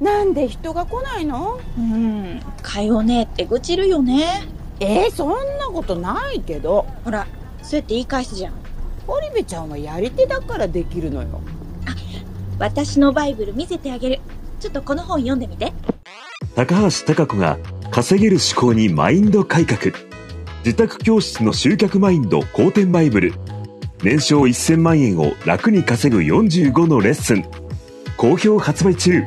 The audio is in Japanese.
なんで人が来ないの？うん、かよねって愚痴るよね。そんなことないけど。ほら、そうやって言い返すじゃん。織部ちゃんはやり手だからできるのよ。あ、私のバイブル見せてあげる。ちょっとこの本読んでみて。高橋貴子が稼げる思考にマインド改革。自宅教室の集客マインド好転バイブル。年商1000万円を楽に稼ぐ45のレッスン。好評発売中。